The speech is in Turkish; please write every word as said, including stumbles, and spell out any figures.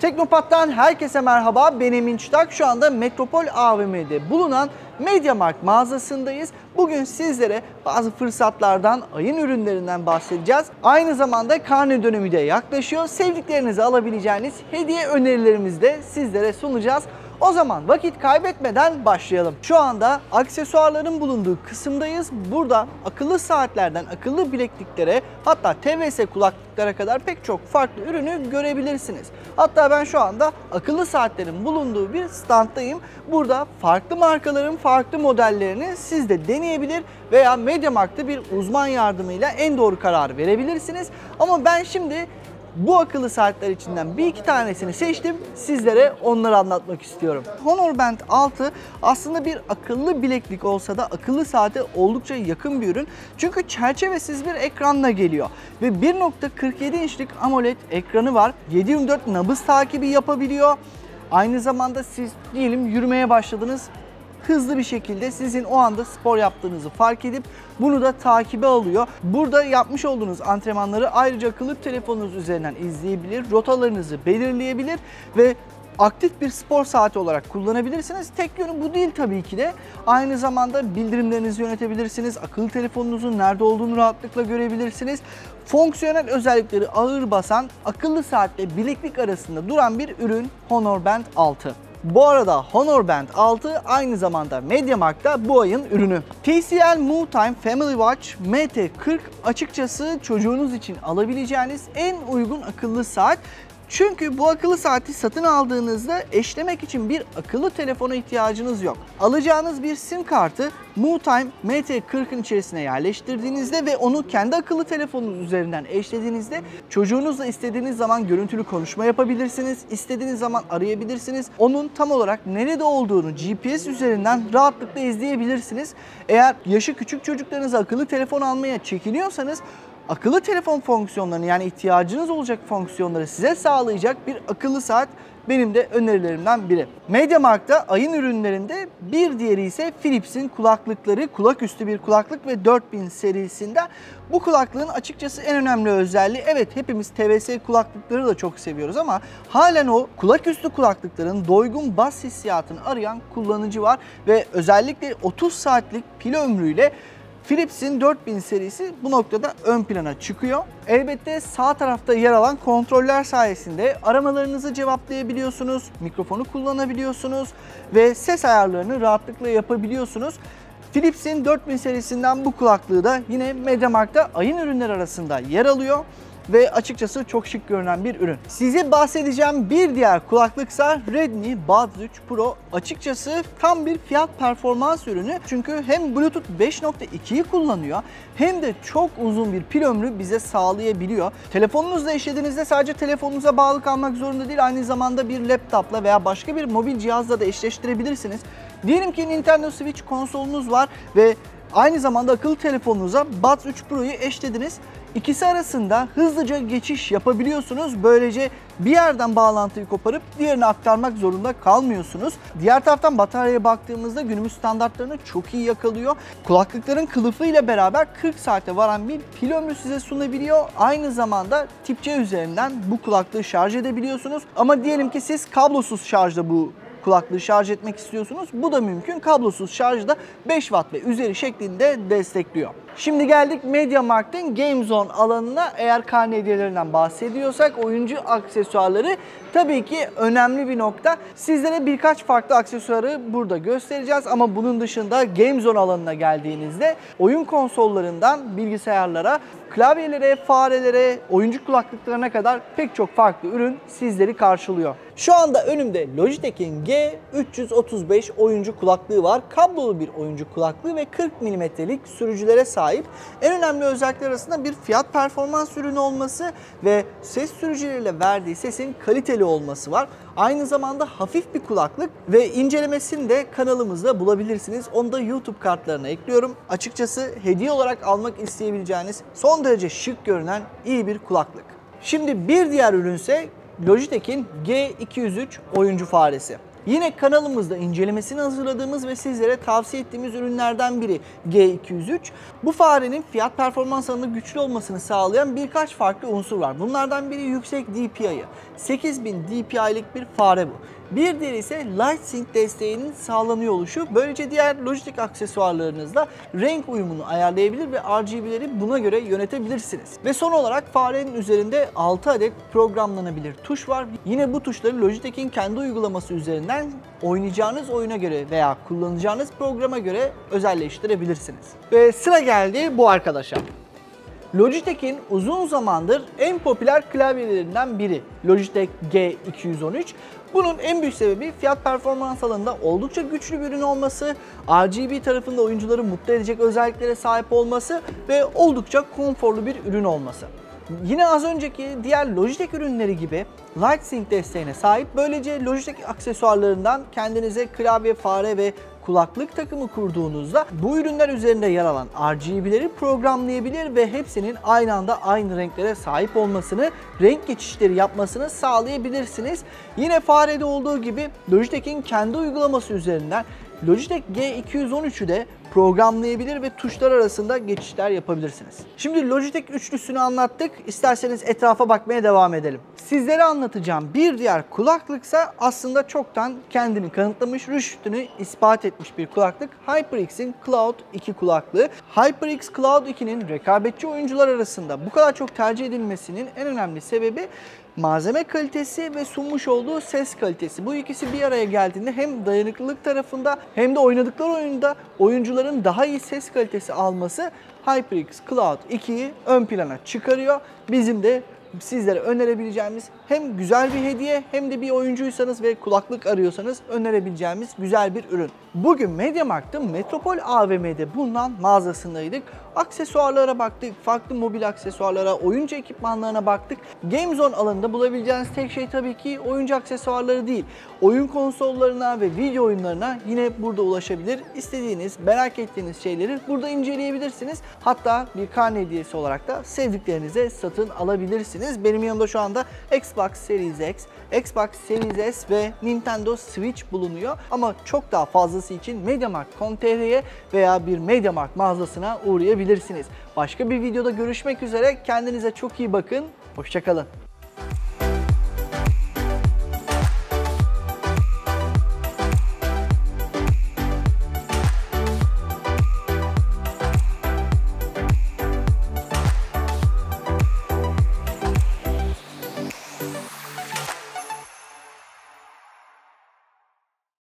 Teknopat'tan herkese merhaba, ben Emin Çutak. Şu anda Metropol A V M'de bulunan MediaMarkt mağazasındayız. Bugün sizlere bazı fırsatlardan, ayın ürünlerinden bahsedeceğiz. Aynı zamanda karne dönemi de yaklaşıyor. Sevdiklerinizi alabileceğiniz hediye önerilerimizi de sizlere sunacağız. O zaman vakit kaybetmeden başlayalım. Şu anda aksesuarların bulunduğu kısımdayız. Burada akıllı saatlerden akıllı bilekliklere, hatta T W S kulaklıklara kadar pek çok farklı ürünü görebilirsiniz. Hatta ben şu anda akıllı saatlerin bulunduğu bir standdayım. Burada farklı markaların farklı modellerini siz de deneyebilir veya MediaMarkt'ta bir uzman yardımıyla en doğru karar verebilirsiniz. Ama ben şimdi bu akıllı saatler içinden bir iki tanesini seçtim. Sizlere onları anlatmak istiyorum. Honor Band altı aslında bir akıllı bileklik olsa da akıllı saate oldukça yakın bir ürün. Çünkü çerçevesiz bir ekranla geliyor. Ve bir nokta kırk yedi inçlik amoled ekranı var. yedi yirmi dört nabız takibi yapabiliyor. Aynı zamanda siz diyelim yürümeye başladınız. Hızlı bir şekilde sizin o anda spor yaptığınızı fark edip bunu da takibe alıyor. Burada yapmış olduğunuz antrenmanları ayrıca akıllı telefonunuz üzerinden izleyebilir, rotalarınızı belirleyebilir ve aktif bir spor saati olarak kullanabilirsiniz. Tek yönü bu değil tabii ki de. Aynı zamanda bildirimlerinizi yönetebilirsiniz. Akıllı telefonunuzun nerede olduğunu rahatlıkla görebilirsiniz. Fonksiyonel özellikleri ağır basan, akıllı saatle bileklik arasında duran bir ürün Honor Band altı. Bu arada Honor Band altı aynı zamanda MediaMarkt'ta bu ayın ürünü. T C L Move Time Family Watch M T kırk açıkçası çocuğunuz için alabileceğiniz en uygun akıllı saat. Çünkü bu akıllı saati satın aldığınızda eşlemek için bir akıllı telefona ihtiyacınız yok. Alacağınız bir sim kartı Move Time M T kırkın içerisine yerleştirdiğinizde ve onu kendi akıllı telefonunuz üzerinden eşlediğinizde çocuğunuzla istediğiniz zaman görüntülü konuşma yapabilirsiniz, istediğiniz zaman arayabilirsiniz. Onun tam olarak nerede olduğunu G P S üzerinden rahatlıkla izleyebilirsiniz. Eğer yaşı küçük çocuklarınıza akıllı telefon almaya çekiniyorsanız, akıllı telefon fonksiyonlarını, yani ihtiyacınız olacak fonksiyonları size sağlayacak bir akıllı saat benim de önerilerimden biri. MediaMarkt'ta ayın ürünlerinde bir diğeri ise Philips'in kulaklıkları, kulaküstü bir kulaklık ve dört bin serisinden. Bu kulaklığın açıkçası en önemli özelliği, evet hepimiz T W S kulaklıkları da çok seviyoruz ama halen o kulaküstü kulaklıkların doygun bas hissiyatını arayan kullanıcı var ve özellikle otuz saatlik pil ömrüyle Philips'in dört bin serisi bu noktada ön plana çıkıyor. Elbette sağ tarafta yer alan kontroller sayesinde aramalarınızı cevaplayabiliyorsunuz, mikrofonu kullanabiliyorsunuz ve ses ayarlarını rahatlıkla yapabiliyorsunuz. Philips'in dört bin serisinden bu kulaklığı da yine MediaMarkt'ta ayın ürünleri arasında yer alıyor ve açıkçası çok şık görünen bir ürün. Size bahsedeceğim bir diğer kulaklıksa Redmi Buds üç Pro. Açıkçası tam bir fiyat performans ürünü. Çünkü hem Bluetooth beş nokta ikiyi kullanıyor hem de çok uzun bir pil ömrü bize sağlayabiliyor. Telefonunuzla eşlediğinizde sadece telefonunuza bağlı kalmak zorunda değil, aynı zamanda bir laptopla veya başka bir mobil cihazla da eşleştirebilirsiniz. Diyelim ki Nintendo Switch konsolunuz var ve aynı zamanda akıllı telefonunuza Buds üç Pro'yu eşlediniz. İkisi arasında hızlıca geçiş yapabiliyorsunuz. Böylece bir yerden bağlantıyı koparıp diğerine aktarmak zorunda kalmıyorsunuz. Diğer taraftan bataryaya baktığımızda günümüz standartlarını çok iyi yakalıyor. Kulaklıkların kılıfıyla beraber kırk saate varan bir pil ömrü size sunabiliyor. Aynı zamanda Tip-C üzerinden bu kulaklığı şarj edebiliyorsunuz. Ama diyelim ki siz kablosuz şarjda bu kulaklığı şarj etmek istiyorsunuz. Bu da mümkün. Kablosuz şarjda beş watt ve üzeri şeklinde destekliyor. Şimdi geldik MediaMarkt'ın Game Zone alanına. Eğer karne hediyelerinden bahsediyorsak oyuncu aksesuarları tabii ki önemli bir nokta. Sizlere birkaç farklı aksesuarı burada göstereceğiz ama bunun dışında Game Zone alanına geldiğinizde oyun konsollarından bilgisayarlara, klavyelere, farelere, oyuncu kulaklıklarına kadar pek çok farklı ürün sizleri karşılıyor. Şu anda önümde Logitech'in G üç yüz otuz beş oyuncu kulaklığı var. Kablolu bir oyuncu kulaklığı ve kırk milimetrelik sürücülere sahip. En önemli özellikler arasında bir fiyat performans ürünü olması ve ses sürücüleriyle verdiği sesin kaliteli olması var. Aynı zamanda hafif bir kulaklık ve incelemesini de kanalımızda bulabilirsiniz. Onu da YouTube kartlarına ekliyorum. Açıkçası hediye olarak almak isteyebileceğiniz son derece şık görünen iyi bir kulaklık. Şimdi bir diğer ürünse Logitech'in G iki yüz üç oyuncu faresi. Yine kanalımızda incelemesini hazırladığımız ve sizlere tavsiye ettiğimiz ürünlerden biri G iki yüz üç. Bu farenin fiyat performans alanında güçlü olmasını sağlayan birkaç farklı unsur var. Bunlardan biri yüksek D P I'ı. sekiz bin D P I'lik bir fare bu. Bir diğeri ise Light Sync desteğinin sağlanıyor oluşu. Böylece diğer Logitech aksesuarlarınızla renk uyumunu ayarlayabilir ve R G B'leri buna göre yönetebilirsiniz. Ve son olarak farenin üzerinde altı adet programlanabilir tuş var. Yine bu tuşları Logitech'in kendi uygulaması üzerinden oynayacağınız oyuna göre veya kullanacağınız programa göre özelleştirebilirsiniz. Ve sıra geldi bu arkadaşa. Logitech'in uzun zamandır en popüler klavyelerinden biri Logitech G iki yüz on üç. Bunun en büyük sebebi fiyat performans alanında oldukça güçlü bir ürün olması, R G B tarafında oyuncuları mutlu edecek özelliklere sahip olması ve oldukça konforlu bir ürün olması. Yine az önceki diğer Logitech ürünleri gibi Light Sync desteğine sahip, böylece Logitech aksesuarlarından kendinize klavye, fare ve kulaklık takımı kurduğunuzda bu ürünler üzerinde yer alan R G B'leri programlayabilir ve hepsinin aynı anda aynı renklere sahip olmasını, renk geçişleri yapmasını sağlayabilirsiniz. Yine farede olduğu gibi Logitech'in kendi uygulaması üzerinden Logitech G iki yüz on üç'ü de programlayabilir ve tuşlar arasında geçişler yapabilirsiniz. Şimdi Logitech üçlüsünü anlattık. İsterseniz etrafa bakmaya devam edelim. Sizlere anlatacağım bir diğer kulaklıksa aslında çoktan kendini kanıtlamış, rüştünü ispat etmiş bir kulaklık. HyperX'in Cloud iki kulaklığı. HyperX Cloud iki'nin rekabetçi oyuncular arasında bu kadar çok tercih edilmesinin en önemli sebebi malzeme kalitesi ve sunmuş olduğu ses kalitesi. Bu ikisi bir araya geldiğinde hem dayanıklılık tarafında hem de oynadıkları oyunda oyuncuların daha iyi ses kalitesi alması HyperX Cloud iki'yi ön plana çıkarıyor. Bizim de sizlere önerebileceğimiz hem güzel bir hediye hem de bir oyuncuysanız ve kulaklık arıyorsanız önerebileceğimiz güzel bir ürün. Bugün MediaMarkt'ın Metropol A V M'de bulunan mağazasındaydık. Aksesuarlara baktık, farklı mobil aksesuarlara, oyuncu ekipmanlarına baktık. Game Zone alanında bulabileceğiniz tek şey tabii ki oyuncu aksesuarları değil. Oyun konsollarına ve video oyunlarına yine burada ulaşabilir. İstediğiniz, merak ettiğiniz şeyleri burada inceleyebilirsiniz. Hatta bir karne hediyesi olarak da sevdiklerinize satın alabilirsiniz. Benim yanımda şu anda Xbox Series X, Xbox Series S ve Nintendo Switch bulunuyor. Ama çok daha fazlası için MediaMarkt nokta com nokta tr'ye veya bir MediaMarkt mağazasına uğrayabilirsiniz. Başka bir videoda görüşmek üzere. Kendinize çok iyi bakın. Hoşça kalın.